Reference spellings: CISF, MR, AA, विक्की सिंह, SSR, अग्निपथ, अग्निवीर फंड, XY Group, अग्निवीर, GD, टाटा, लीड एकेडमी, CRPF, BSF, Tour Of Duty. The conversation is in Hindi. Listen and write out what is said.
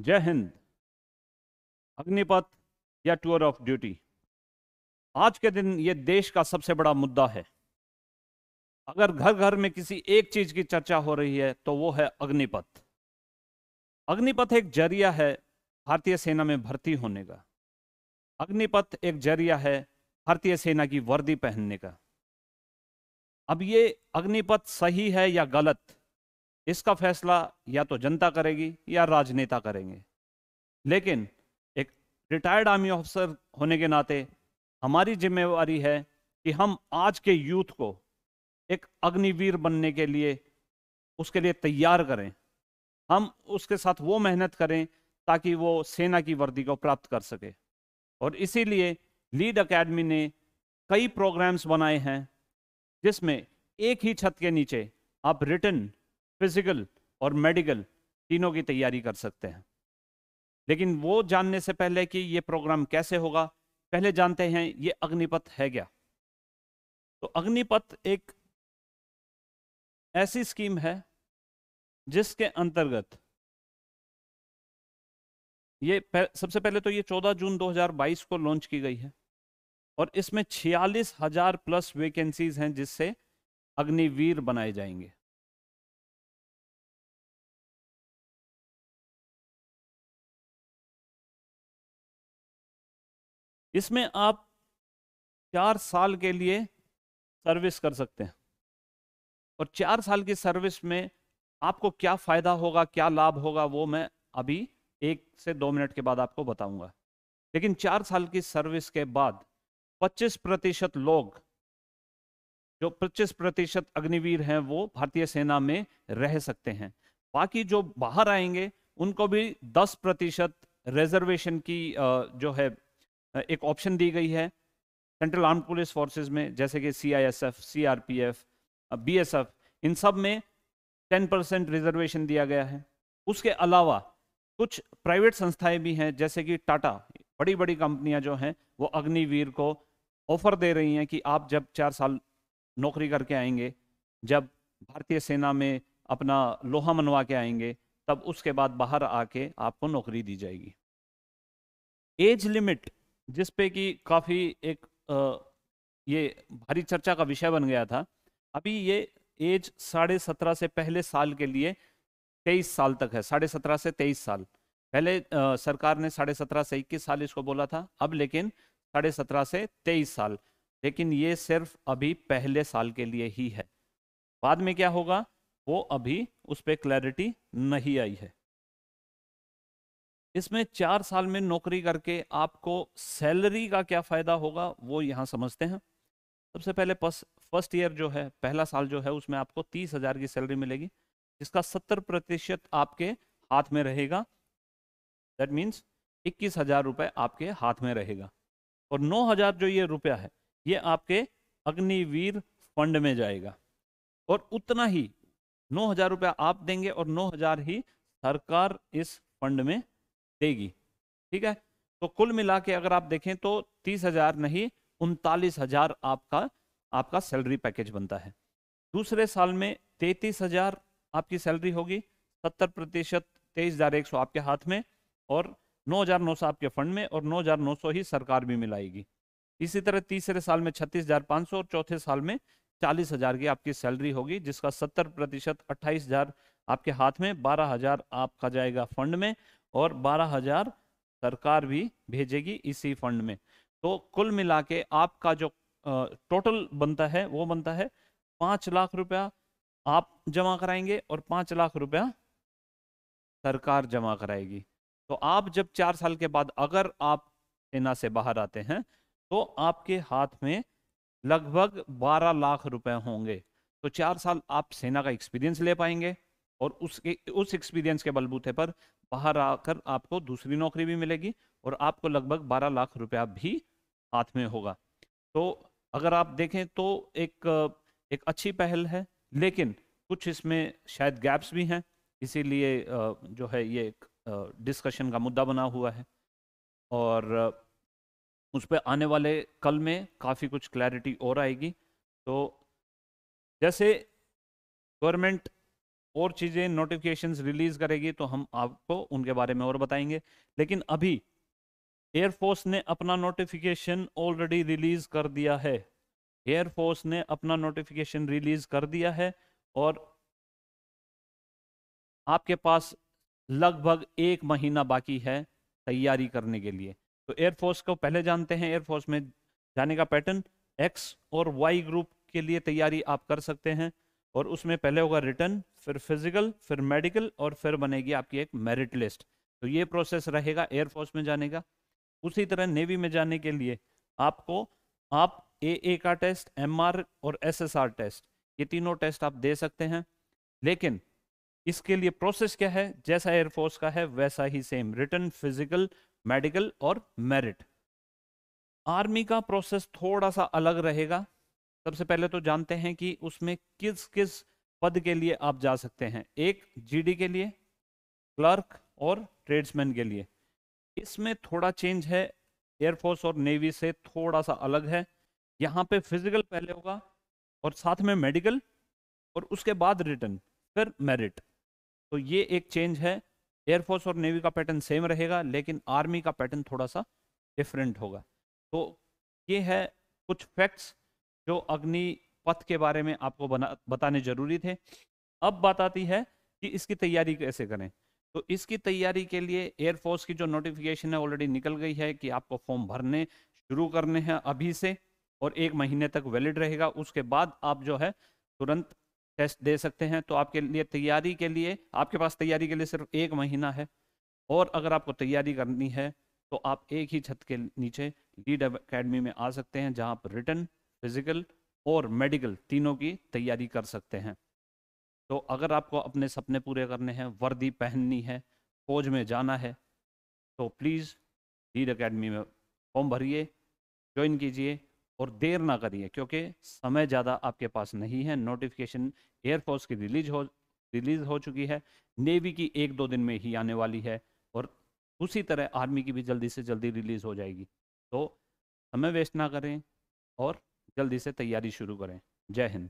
जय हिंद। अग्निपथ या टूर ऑफ ड्यूटी आज के दिन ये देश का सबसे बड़ा मुद्दा है। अगर घर घर में किसी एक चीज की चर्चा हो रही है तो वो है अग्निपथ। अग्निपथ एक जरिया है भारतीय सेना में भर्ती होने का। अग्निपथ एक जरिया है भारतीय सेना की वर्दी पहनने का। अब ये अग्निपथ सही है या गलत, इसका फैसला या तो जनता करेगी या राजनेता करेंगे, लेकिन एक रिटायर्ड आर्मी ऑफिसर होने के नाते हमारी जिम्मेवारी है कि हम आज के यूथ को एक अग्निवीर बनने के लिए उसके लिए तैयार करें। हम उसके साथ वो मेहनत करें ताकि वो सेना की वर्दी को प्राप्त कर सके। और इसीलिए लीड एकेडमी ने कई प्रोग्राम्स बनाए हैं जिसमें एक ही छत के नीचे आप रिटर्न, फिजिकल और मेडिकल तीनों की तैयारी कर सकते हैं। लेकिन वो जानने से पहले कि ये प्रोग्राम कैसे होगा, पहले जानते हैं ये अग्निपथ है क्या। तो अग्निपथ एक ऐसी स्कीम है जिसके अंतर्गत ये सबसे पहले तो ये 14 जून 2022 को लॉन्च की गई है और इसमें 46,000 प्लस वैकेंसीज हैं जिससे अग्निवीर बनाए जाएंगे। इसमें आप 4 साल के लिए सर्विस कर सकते हैं और 4 साल की सर्विस में आपको क्या फ़ायदा होगा, क्या लाभ होगा, वो मैं अभी 1 से 2 मिनट के बाद आपको बताऊंगा। लेकिन 4 साल की सर्विस के बाद 25% लोग, जो 25% अग्निवीर हैं, वो भारतीय सेना में रह सकते हैं। बाकी जो बाहर आएंगे उनको भी 10% रिजर्वेशन की जो है एक ऑप्शन दी गई है सेंट्रल आर्म्ड पुलिस फोर्सेज में, जैसे कि CISF, CRPF, BSF, इन सब में 10% रिजर्वेशन दिया गया है। उसके अलावा कुछ प्राइवेट संस्थाएं भी हैं जैसे कि टाटा, बड़ी बड़ी कंपनियां जो हैं वो अग्निवीर को ऑफर दे रही हैं कि आप जब 4 साल नौकरी करके आएंगे, जब भारतीय सेना में अपना लोहा मनवा के आएंगे, तब उसके बाद बाहर आके आपको नौकरी दी जाएगी। एज लिमिट जिस पे कि काफ़ी एक ये भारी चर्चा का विषय बन गया था, अभी ये एज 17.5 से पहले साल के लिए 23 साल तक है। 17.5 से 23 साल पहले सरकार ने 17.5 से 21 साल इसको बोला था, अब लेकिन 17.5 से 23 साल, लेकिन ये सिर्फ अभी पहले साल के लिए ही है। बाद में क्या होगा वो अभी उस पर क्लैरिटी नहीं आई है। इसमें 4 साल में नौकरी करके आपको सैलरी का क्या फ़ायदा होगा वो यहाँ समझते हैं। सबसे पहले फर्स्ट ईयर जो है, पहला साल जो है, उसमें आपको 30,000 की सैलरी मिलेगी जिसका 70% आपके हाथ में रहेगा। दैट मीन्स 21,000 रुपये आपके हाथ में रहेगा और 9,000 जो ये रुपया है ये आपके अग्निवीर फंड में जाएगा और उतना ही 9,000 रुपया आप देंगे और 9,000 ही सरकार इस फंड में देगी। ठीक है, तो कुल मिला के अगर आप देखें तो 30,000 नहीं 39,000 आपका सैलरी पैकेज बनता है। दूसरे साल में 33,000 आपकी सैलरी होगी, 70% 23,100 आपके हाथ में और 9,900 आपके फंड में और 9,900 ही सरकार भी मिलाएगी। इसी तरह तीसरे साल में 36,500 और चौथे साल में 40,000 की आपकी सैलरी होगी जिसका 70% 28,000 आपके हाथ में, 12,000 आपका जाएगा फंड में और 12,000 सरकार भी भेजेगी इसी फंड में। तो कुल मिला के आपका जो टोटल बनता है वो बनता है 5 लाख रुपया आप जमा कराएंगे और 5 लाख रुपया सरकार जमा कराएगी। तो आप जब 4 साल के बाद अगर आप सेना से बाहर आते हैं तो आपके हाथ में लगभग 12 लाख रुपए होंगे। तो 4 साल आप सेना का एक्सपीरियंस ले पाएंगे और उस एक्सपीरियंस के बलबूते पर बाहर आकर आपको दूसरी नौकरी भी मिलेगी और आपको लगभग 12 लाख रुपया भी हाथ में होगा। तो अगर आप देखें तो एक अच्छी पहल है, लेकिन कुछ इसमें शायद गैप्स भी हैं, इसीलिए जो है ये एक डिस्कशन का मुद्दा बना हुआ है और उस पर आने वाले कल में काफ़ी कुछ क्लैरिटी और आएगी। तो जैसे गवर्नमेंट और चीज़ें नोटिफिकेशंस रिलीज़ करेगी तो हम आपको उनके बारे में और बताएंगे। लेकिन अभी एयरफोर्स ने अपना नोटिफिकेशन ऑलरेडी रिलीज़ कर दिया है, एयरफोर्स ने अपना नोटिफिकेशन रिलीज़ कर दिया है और आपके पास लगभग 1 महीना बाकी है तैयारी करने के लिए। तो एयरफोर्स को पहले जानते हैं, एयरफोर्स में जाने का पैटर्न एक्स और वाई ग्रुप के लिए तैयारी आप कर सकते हैं और उसमें पहले होगा रिटर्न, फिर फिजिकल, फिर मेडिकल और फिर बनेगी आपकी एक मेरिट लिस्ट। तो ये प्रोसेस रहेगा एयरफोर्स में जाने का। उसी तरह नेवी में जाने के लिए आपको आप AA का टेस्ट, MR और SSR टेस्ट, ये तीनों टेस्ट आप दे सकते हैं। लेकिन इसके लिए प्रोसेस क्या है, जैसा एयरफोर्स का है वैसा ही सेम, रिटर्न, फिजिकल, मेडिकल और मेरिट। आर्मी का प्रोसेस थोड़ा सा अलग रहेगा। सबसे पहले तो जानते हैं कि उसमें किस किस पद के लिए आप जा सकते हैं। एक GD के लिए, क्लर्क और ट्रेड्समैन के लिए। इसमें थोड़ा चेंज है, एयरफोर्स और नेवी से थोड़ा सा अलग है। यहाँ पे फिजिकल पहले होगा और साथ में मेडिकल और उसके बाद रिटर्न, फिर मेरिट। तो ये एक चेंज है। एयरफोर्स और नेवी का पैटर्न सेम रहेगा लेकिन आर्मी का पैटर्न थोड़ा सा डिफरेंट होगा। तो ये है कुछ फैक्ट्स जो अग्निपथ के बारे में आपको बताने जरूरी थे। अब बात आती है कि इसकी तैयारी कैसे करें। तो इसकी तैयारी के लिए एयरफोर्स की जो नोटिफिकेशन है ऑलरेडी निकल गई है कि आपको फॉर्म भरने शुरू करने हैं अभी से और 1 महीने तक वैलिड रहेगा। उसके बाद आप जो है तुरंत टेस्ट दे सकते हैं। तो आपके लिए तैयारी के लिए, आपके पास तैयारी के लिए सिर्फ 1 महीना है और अगर आपको तैयारी करनी है तो आप एक ही छत के नीचे लीड एकेडमी में आ सकते हैं जहां आप रिटर्न, फिजिकल और मेडिकल तीनों की तैयारी कर सकते हैं। तो अगर आपको अपने सपने पूरे करने हैं, वर्दी पहननी है, फौज में जाना है तो प्लीज़ लीड एकेडमी में फॉर्म भरिए, ज्वाइन कीजिए और देर ना करिए क्योंकि समय ज़्यादा आपके पास नहीं है। नोटिफिकेशन एयरफोर्स की रिलीज़ हो चुकी है, नेवी की 1-2 दिन में ही आने वाली है और उसी तरह आर्मी की भी जल्दी से जल्दी रिलीज़ हो जाएगी। तो समय वेस्ट ना करें और जल्दी से तैयारी शुरू करें। जय हिंद।